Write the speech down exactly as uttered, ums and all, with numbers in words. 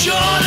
sure